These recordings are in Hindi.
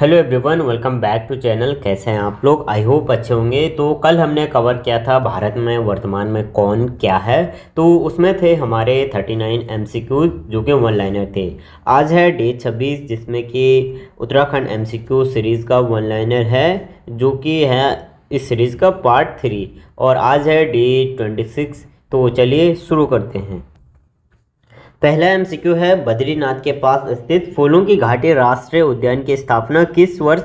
Hello everyone, welcome back to channel. कैसे हैं आप लोग? आई होप अच्छे होंगे। तो कल हमने कवर किया था भारत में वर्तमान में कौन क्या है, तो उसमें थे हमारे 39 MCQ जो कि वन लाइनर थे। आज है डे 26 जिसमें कि उत्तराखंड MCQ सीरीज़ का वन लाइनर है जो कि है इस सीरीज़ का पार्ट 3, और आज है डे 26। तो चलिए शुरू करते हैं। पहला MCQ है, बद्रीनाथ के पास स्थित फूलों की घाटी राष्ट्रीय उद्यान की स्थापना किस वर्ष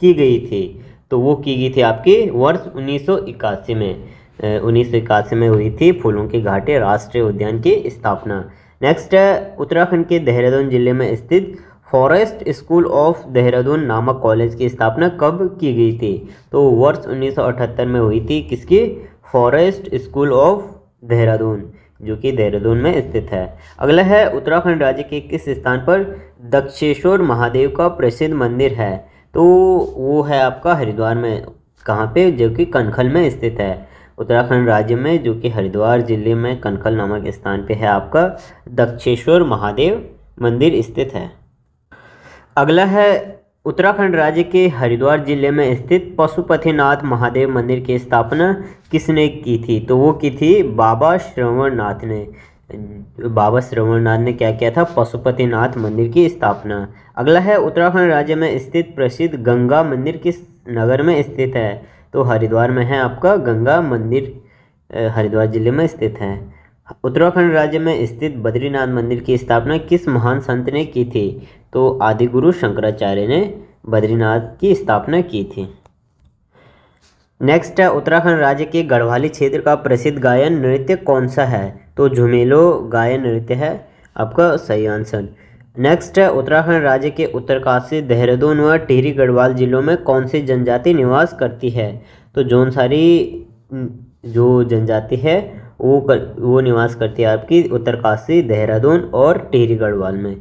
की गई थी? तो वो की गई थी आपकी वर्ष 1981 में। 1981 में हुई थी फूलों की घाटी राष्ट्रीय उद्यान की स्थापना। नेक्स्ट है, उत्तराखंड के देहरादून जिले में स्थित फॉरेस्ट स्कूल ऑफ देहरादून नामक कॉलेज की स्थापना कब की गई थी? तो वर्ष 1978 में हुई थी। किसकी? फॉरेस्ट स्कूल ऑफ देहरादून, जो कि देहरादून में स्थित है। अगला है, उत्तराखंड राज्य के किस स्थान पर दक्षेश्वर महादेव का प्रसिद्ध मंदिर है? तो वो है आपका हरिद्वार में। कहाँ पे? जो कि कनखल में स्थित है। उत्तराखंड राज्य में जो कि हरिद्वार जिले में कनखल नामक स्थान पे है आपका दक्षेश्वर महादेव मंदिर स्थित है। अगला है, उत्तराखंड राज्य के हरिद्वार जिले में स्थित पशुपतिनाथ महादेव मंदिर की स्थापना किसने की थी? तो वो की थी बाबा श्रवणनाथ ने। बाबा श्रवणनाथ ने क्या किया था? पशुपतिनाथ मंदिर की स्थापना। अगला है, उत्तराखंड राज्य में स्थित प्रसिद्ध गंगा मंदिर किस नगर में स्थित है? तो हरिद्वार में है आपका गंगा मंदिर, हरिद्वार जिले में स्थित है। उत्तराखंड राज्य में स्थित बद्रीनाथ मंदिर की स्थापना किस महान संत ने की थी? तो आदि गुरु शंकराचार्य ने बद्रीनाथ की स्थापना की थी। नेक्स्ट है, उत्तराखंड राज्य के गढ़वाली क्षेत्र का प्रसिद्ध गायन नृत्य कौन सा है? तो झुमेलो गायन नृत्य है आपका सही आंसर। नेक्स्ट है, उत्तराखंड राज्य के उत्तरकाशी, देहरादून व टिहरी गढ़वाल जिलों में कौन सी जनजाति निवास करती है? तो जौन सारी जो जनजाति है वो निवास करती है आपकी उत्तरकाशी, देहरादून और टिहरी गढ़वाल में।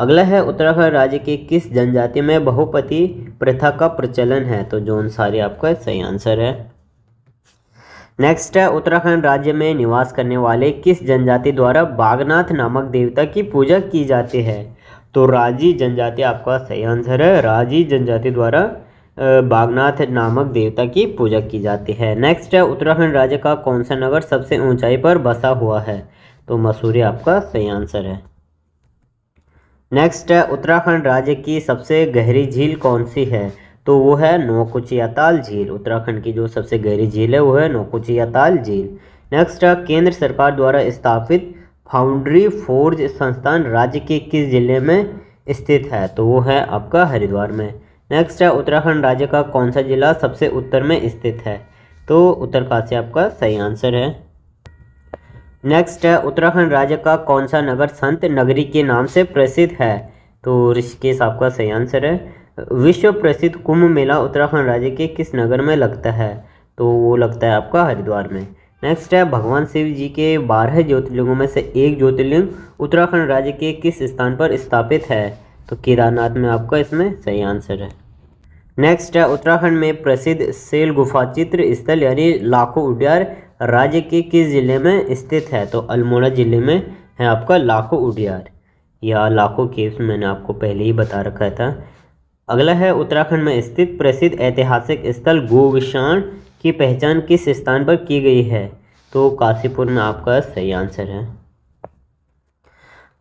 अगला है, उत्तराखंड राज्य के किस जनजाति में बहुपति प्रथा का प्रचलन है? तो जौनसारी आपका सही आंसर है। नेक्स्ट है, उत्तराखंड राज्य में निवास करने वाले किस जनजाति द्वारा बागनाथ नामक देवता की पूजा की जाती है? तो राजी जनजाति आपका सही आंसर है। राजी जनजाति द्वारा बागनाथ नामक देवता की पूजा की जाती है। नेक्स्ट है, उत्तराखंड राज्य का कौन सा नगर सबसे ऊंचाई पर बसा हुआ है? तो मसूरी आपका सही आंसर है। नेक्स्ट है, उत्तराखंड राज्य की सबसे गहरी झील कौन सी है? तो वो है नौकुचियाताल झील। उत्तराखंड की जो सबसे गहरी झील है वो है नौकुचियाताल झील। नेक्स्ट है, केंद्र सरकार द्वारा स्थापित फाउंड्री फोर्ज संस्थान राज्य के किस जिले में स्थित है? तो वो है आपका हरिद्वार में। नेक्स्ट है, उत्तराखंड राज्य का कौन सा जिला सबसे उत्तर में स्थित है? तो उत्तरकाशी आपका सही आंसर है। नेक्स्ट है, उत्तराखंड राज्य का कौन सा नगर संत नगरी के नाम से प्रसिद्ध है? तो ऋषिकेश आपका सही आंसर है। विश्व प्रसिद्ध कुंभ मेला उत्तराखंड राज्य के किस नगर में लगता है? तो वो लगता है आपका हरिद्वार में। नेक्स्ट है, भगवान शिव जी के 12 ज्योतिर्लिंगों में से एक ज्योतिर्लिंग उत्तराखंड राज्य के किस स्थान पर स्थापित है? तो केदारनाथ में आपका इसमें सही आंसर है। नेक्स्ट है, उत्तराखंड में प्रसिद्ध सेल गुफा चित्र स्थल यानी लाखो उडियार राज्य के किस जिले में स्थित है? तो अल्मोड़ा जिले में है आपका लाखो उडियार या लाखो केव्स, मैंने आपको पहले ही बता रखा था। अगला है, उत्तराखंड में स्थित प्रसिद्ध ऐतिहासिक स्थल गोविषाण की पहचान किस स्थान पर की गई है? तो काशीपुर में आपका सही आंसर है।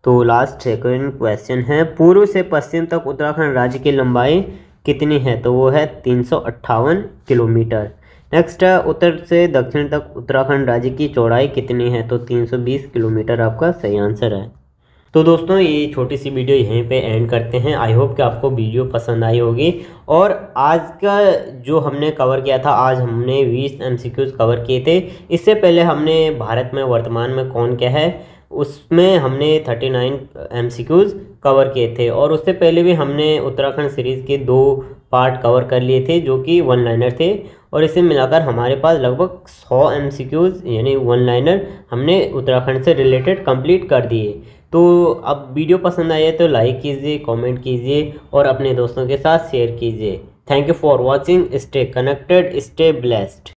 तो लास्ट सेकंड क्वेश्चन है, पूर्व से पश्चिम तक उत्तराखंड राज्य की लंबाई कितनी है? तो वो है 358 किलोमीटर। नेक्स्ट है, उत्तर से दक्षिण तक उत्तराखंड राज्य की चौड़ाई कितनी है? तो 320 किलोमीटर आपका सही आंसर है। तो दोस्तों, ये छोटी सी वीडियो यहीं पे एंड करते हैं। आई होप कि आपको वीडियो पसंद आई होगी। और आज का जो हमने कवर किया था, आज हमने 20 MCQs कवर किए थे। इससे पहले हमने भारत में वर्तमान में कौन क्या है, उसमें हमने 39 MCQs कवर किए थे। और उससे पहले भी हमने उत्तराखंड सीरीज़ के 2 पार्ट कवर कर लिए थे जो कि वन लाइनर थे। और इसे मिलाकर हमारे पास लगभग 100 MCQs यानी वन लाइनर हमने उत्तराखंड से रिलेटेड कंप्लीट कर दिए। तो अब वीडियो पसंद आई है तो लाइक कीजिए, कमेंट कीजिए और अपने दोस्तों के साथ शेयर कीजिए। Thank you for watching. Stay connected, stay blessed.